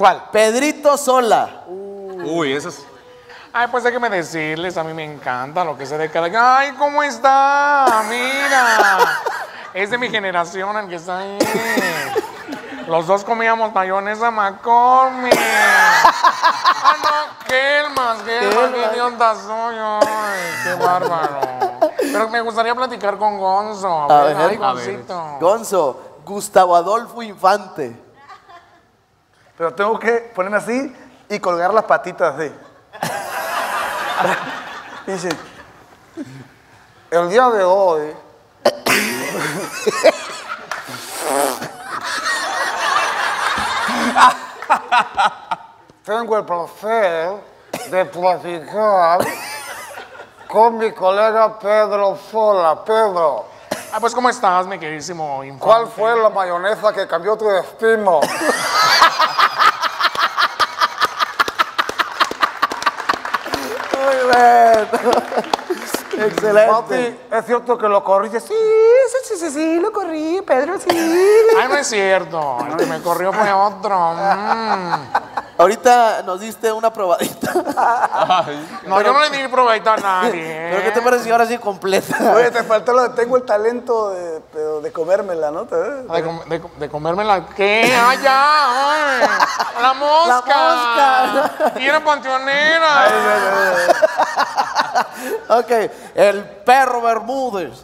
¿Cuál? Pedrito Sola. Uy, esa es... Ay, pues déjenme decirles, a mí me encanta lo que se de cada... Ay, ¿cómo está? Mira. Es de mi generación el que está ahí. Los dos comíamos mayonesa McCormick. Ah, no, qué idiota soy. Ay, qué bárbaro. Pero me gustaría platicar con Gonzo. Ay, Goncito. Gonzo, Gustavo Adolfo Infante. Pero tengo que ponerme así y colgar las patitas así. Dice, el día de hoy... Tengo el placer de platicar con mi colega Pedro Sola. Pedro. Ah, pues, ¿cómo estás, mi queridísimo Infante? ¿Cuál fue la mayonesa que cambió tu destino? Excelente. Mati, ¿es cierto que lo corriste? Sí, lo corrí, Pedro, sí. Ay, no es cierto. El que me corrió fue otro. Ahorita nos diste una probadita. No, pero, yo no le di probadita a nadie. ¿Pero qué te pareció ahora sí completa? Oye, te faltó lo de tengo el talento de comérmela, ¿no? ¿De comérmela qué? ¡Ah, ya! Ay, ¡la mosca! ¡La mosca! ¡Y era panteonera! Ay, ok, el perro Bermúdez.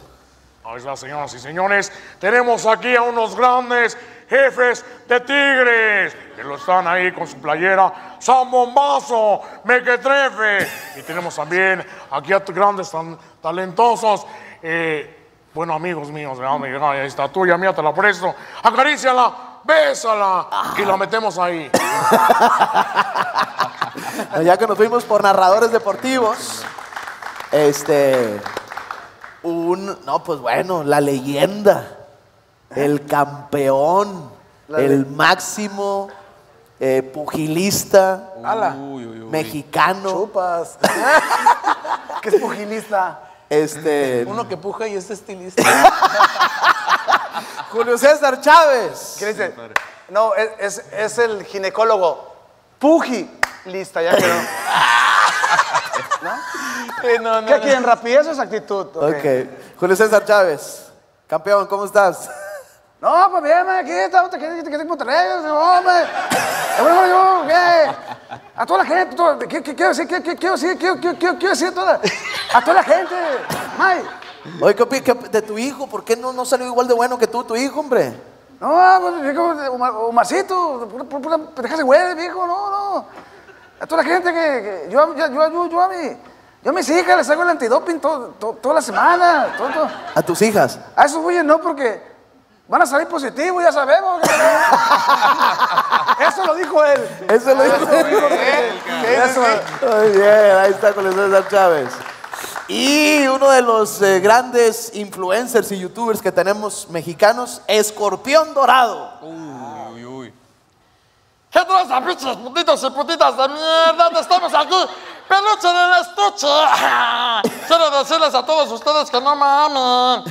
Ahí está, señoras y señores, tenemos aquí a unos grandes jefes de Tigres, que lo están ahí con su playera, Zambombazo, Mequetrefe. Y tenemos también aquí a grandes tan talentosos, bueno, amigos míos, ahí está tuya, mía, te la presto, acaríciala, bésala, y la metemos ahí. Ya que nos fuimos por narradores deportivos, no, pues bueno, la leyenda, el campeón, el máximo pugilista mexicano. Chupas. ¿Qué es pugilista? Uno que puja y es estilista. Julio César Chávez. ¿Qué dice? No, es el ginecólogo. Pugilista, ya quedó. ¿No? ¿Qué quieren? ¿Rapidez o exactitud? Okay. Julio César Chávez, campeón, ¿cómo estás? No, pues bien, aquí estamos, aquí en Monterrey, hombre. A toda la gente, quiero decir a toda la gente, May. Oye, ¿qué opinas de tu hijo? ¿Por qué no salió igual de bueno que tú, tu hijo, hombre? No, pues, Omarcito, pura pendeja de güey, viejo, a toda la gente que yo a mis hijas les hago el antidoping toda la semana. ¿A tus hijas? A esos güeyes no, porque van a salir positivos, ya sabemos. Eso lo dijo él. Eso lo dijo él. Muy bien, ahí está con el César Chávez. Y uno de los grandes influencers y youtubers que tenemos mexicanos, Escorpión Dorado. ¿Qué traes, pinches putitos y putitas de mierda? Estamos aquí, peluche en el estuche. Quiero decirles a todos ustedes que no mamen.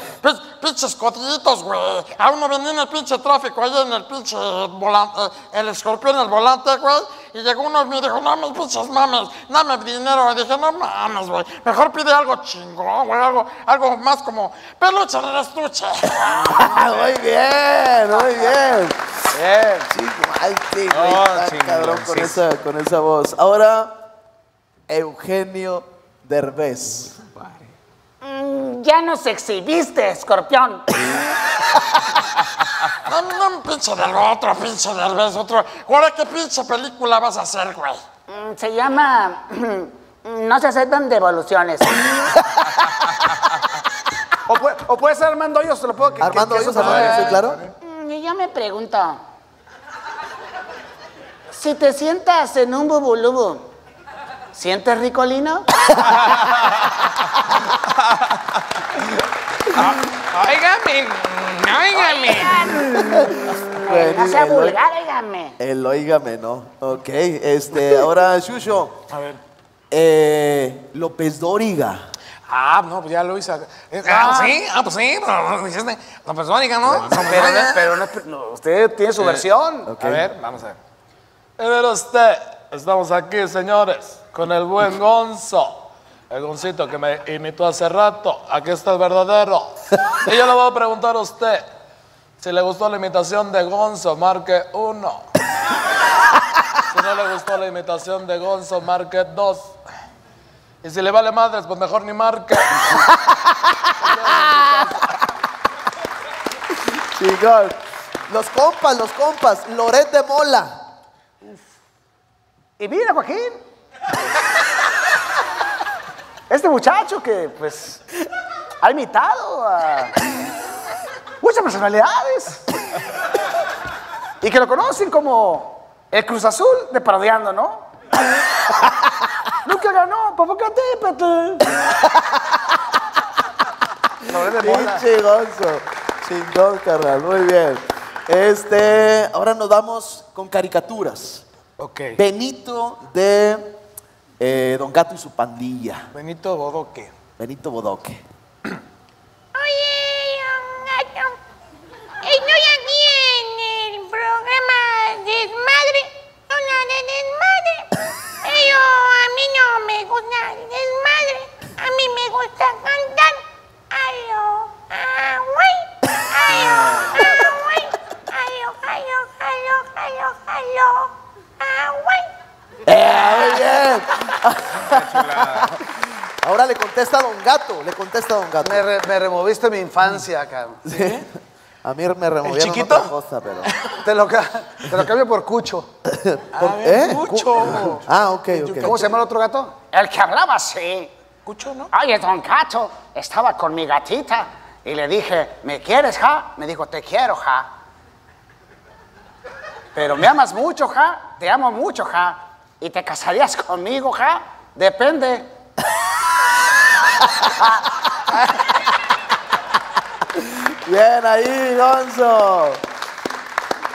Pinches cotillitos, güey. Aún no venía en el pinche tráfico, ahí en el pinche volante, el escorpión en el volante, güey. Y llegó uno y me dijo, no mames, pinches mames, dame dinero. Y dije, no mames, güey, mejor pide algo chingón, güey, algo más como peluche en el estuche. Muy bien, muy bien. Bien, chico. Ay, sí, cabrón, con esa voz. Ahora, Eugenio Derbez. Ya nos exhibiste, escorpión. No, no, pinche del otro, pinche Derbez, otro. Ahora, ¿qué pinche película vas a hacer, güey? Se llama No se aceptan devoluciones. O puede ser Armando Hoyos, te lo puedo... Armando Hoyos, sí, claro. Y yo me pregunto... Si te sientas en un bubulubu, ¿sientes ricolino? Óigame. No sea vulgar, óigame. El óigame, ¿no? Ok, ahora, Shusho. A ver. López Dóriga. Ah, no, pues ya lo hice. Ah, pues sí, pero lo hiciste. López Dóriga, ¿no? Pero usted tiene su versión. Okay. A ver, vamos a ver. Mire usted, estamos aquí, señores, con el buen Gonzo. El Goncito que me imitó hace rato. Aquí está el verdadero. Y yo le voy a preguntar a usted si le gustó la imitación de Gonzo, marque 1. Si no le gustó la imitación de Gonzo, marque 2. Y si le vale madres, pues mejor ni marque. Chicos, los compas, Loret de Mola. Y mira, Joaquín, este muchacho que, pues, ha imitado a muchas personalidades y que lo conocen como el Cruz Azul de Parodiando, ¿no? Nunca ganó, provócate, Pete. Chingoso, chingón, carnal, muy bien. Ahora nos vamos con caricaturas. Okay. Benito de Don Gato y su pandilla. Benito Bodoque. Benito Bodoque. Oye, Don Gato, estoy aquí en el programa Desmadre. No, Desmadre. Pero a mí no me gusta el desmadre. A mí me gusta cantar. Aló, güey. Aló, güey. Aló. Muy bien. Ahora le contesta Don Gato. Me removiste mi infancia, cabrón. ¿Sí? A mí me removieron otra cosa, pero... Te lo cambio por Cucho. Cucho. Ok. ¿Cómo se llama el otro gato? El que hablaba así. Cucho, ¿no? Oye, Don Gato, estaba con mi gatita y le dije, ¿me quieres, ja? Me dijo, te quiero, ja. Pero me amas mucho, ja, te amo mucho, ja, y te casarías conmigo, ja, depende. Bien ahí, Gonzo.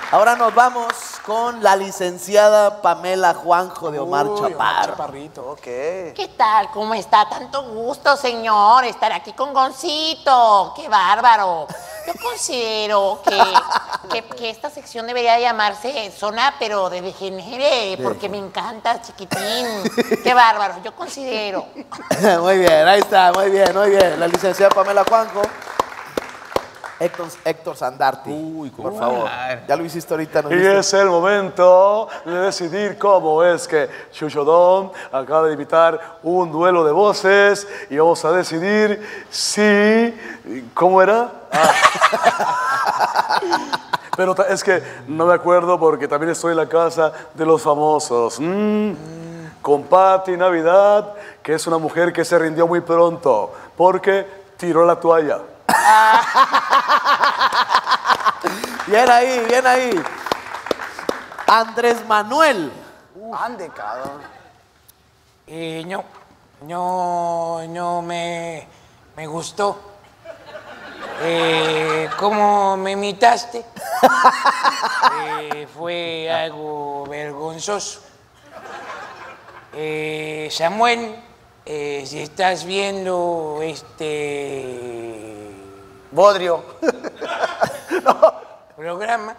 Ahora nos vamos con la licenciada Pamela Juanjo de Omar Chaparrito. Omar Chaparrito, ok. ¿Qué tal? ¿Cómo está? Tanto gusto, señor, estar aquí con Goncito. ¡Qué bárbaro! Yo considero que esta sección debería llamarse Zona, pero de Degenere, porque me encanta, chiquitín. ¡Qué bárbaro! Yo considero. Muy bien, ahí está, muy bien. La licenciada Pamela Juanjo. Héctor Sandarti, por favor, ya lo hiciste ahorita. ¿No? Y es el momento de decidir cómo es que Chucho Dom acaba de invitar un duelo de voces y vamos a decidir si... ¿Cómo era? Pero es que no me acuerdo porque también estoy en la casa de los famosos. Con Patty Navidad, que es una mujer que se rindió muy pronto porque tiró la toalla. Bien ahí. Andrés Manuel. Ande, cabrón. Y no me gustó. ¿Cómo me imitaste? Fue algo vergonzoso. Samuel, si estás viendo Bodrio. Programa.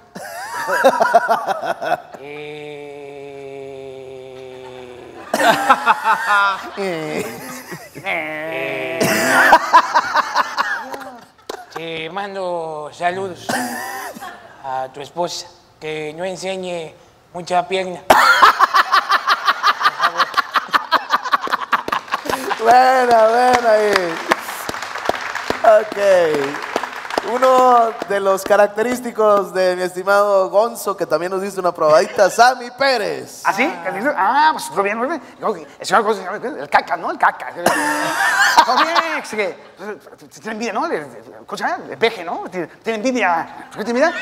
Te mando saludos a tu esposa. Que no enseñe mucha pierna. Buena. Ok, uno de los característicos de mi estimado Gonzo, que también nos dice una probadita, Sammy Pérez. ¿Ah, sí? Pues todo bien, el caca, ¿no? El caca. Todo bien, tiene envidia, ¿no? El peje, ¿no? Tiene envidia. ¿Por qué te envidia?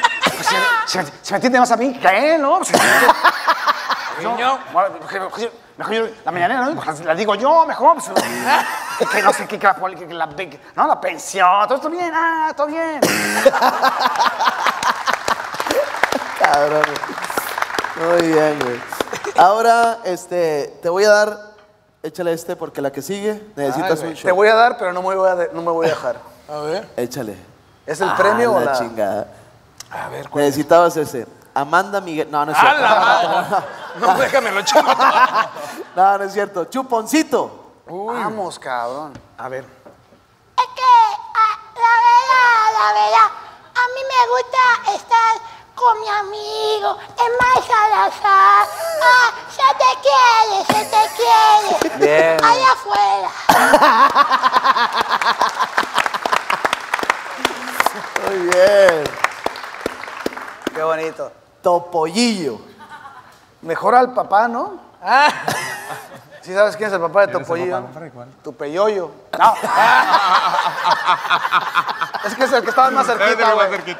Se me entiende más a mí que a él, ¿no? Mejor yo, la mañanera, ¿no? La digo yo, mejor. Que no sé qué, la pensión, todo bien, todo bien. Cabrón. Muy bien, güey. Ahora, te voy a dar, échale porque la que sigue necesitas un show. Te voy a dar, pero no me voy a dejar. A ver. Échale. ¿Es el premio o la chingada? A ver, ¿cuál necesitabas es? Amanda Miguel. No, no es cierto. No, déjamelo, chico. No, no es cierto. Chuponcito. Uy. Vamos, cabrón. A ver. Es que, la verdad, a mí me gusta estar con mi amigo, el Mike Salazar. Ah, se te quiere. Bien. Allá afuera. Muy bien. Qué bonito. Topollillo. Mejor al papá, ¿no? Ah. ¿Sí sabes quién es el papá de Topollillo? Tu peyoyo. No. Es que es el que estaba más cerquita, güey.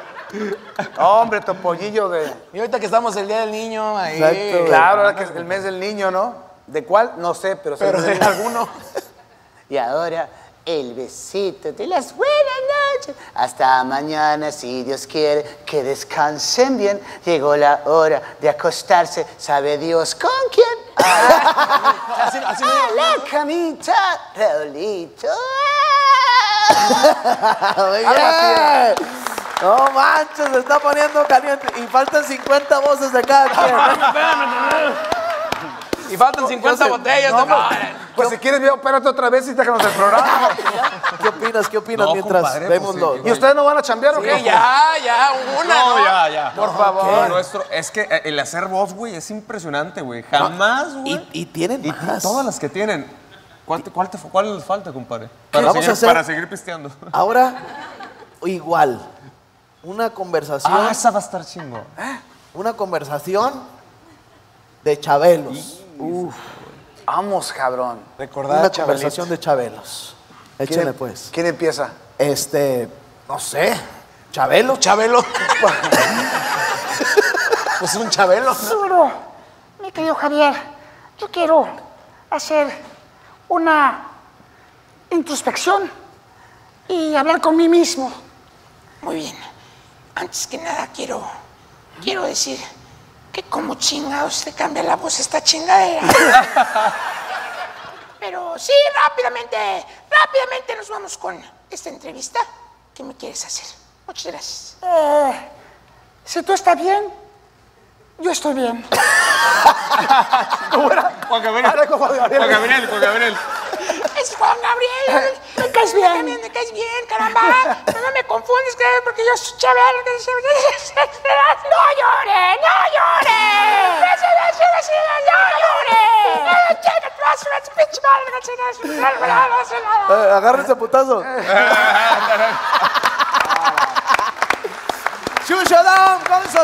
Hombre, Topollillo de... Y ahorita que estamos el Día del Niño ahí. Exacto, claro, ahora que es el mes del niño, ¿no? ¿De cuál? No sé, pero de alguno. Y ahora... El besito de las buenas noches. Hasta mañana, si Dios quiere, que descansen bien. Llegó la hora de acostarse. ¿Sabe Dios con quién? A la camita, Raulito. Ahora sí. No manches, se está poniendo caliente. Y faltan 50 voces de cada quien. Y faltan 50 botellas. No, pues si quieres, opérate otra vez y déjanos el programa. ¿Qué opinas no, mientras compadre, vemos pues, sí, ¿y ustedes no van a chambear o qué? Sí, ya. Por favor. Nuestro, es que el hacer voz, güey, es impresionante, güey. Jamás, güey. No. Y tienen más. Todas las que tienen. ¿Cuál les falta, compadre? Para seguir pisteando. Ahora, igual. Una conversación. Ah, esa va a estar chingo. Una conversación de Chabelos. Uf. Vamos, cabrón. Recordad una conversación de Chabelos. Échale, pues. ¿Quién empieza? No sé. ¿Chabelo? Pues un Chabelo. Seguro. Mi querido Javier, yo quiero hacer una introspección y hablar con mí mismo. Muy bien. Antes que nada, quiero decir... que como chingados usted cambia la voz esta chingadera. Pero sí, rápidamente nos vamos con esta entrevista. ¿Qué me quieres hacer? Muchas gracias. Si tú estás bien, yo estoy bien. ¿Cómo era? Juan Gabriel. Es Juan Gabriel. Me caes bien, caramba. No me confundes, porque yo soy Chabelo. No llores. Agárrense, putazo. Shushodom, Gonzo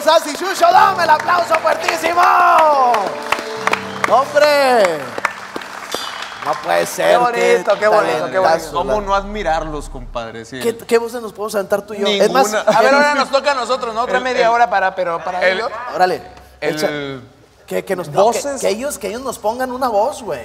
Sass y Shushodom. El aplauso fuertísimo. Hombre. No puede ser. Qué bonito. ¿Cómo no admirarlos, compadre? Sí. ¿Qué voces nos podemos sentar tú y yo? Ninguna. Es más, a ver, ahora nos toca a nosotros, ¿no? Otra media hora para ellos. Órale. ¿Qué nos voces? Que ellos nos pongan una voz, güey.